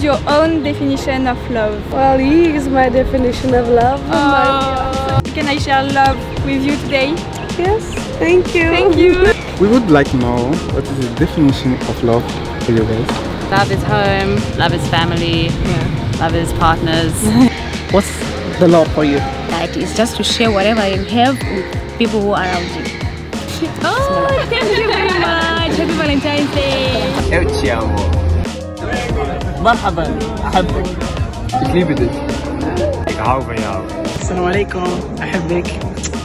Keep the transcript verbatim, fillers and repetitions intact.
is your own definition of love? Well, he is my definition of love. Uh, Can I share love with you today? Yes, thank you. Thank you. We would like to know what is the definition of love for you guys? Love is home, love is family, yeah. Love is partners. What's the love for you? Like, it's just to share whatever you have with people who are around you. Oh, thank you very much. Happy Valentine's Day. مرحبا احبك كيف بدك؟ السلام عليكم احبك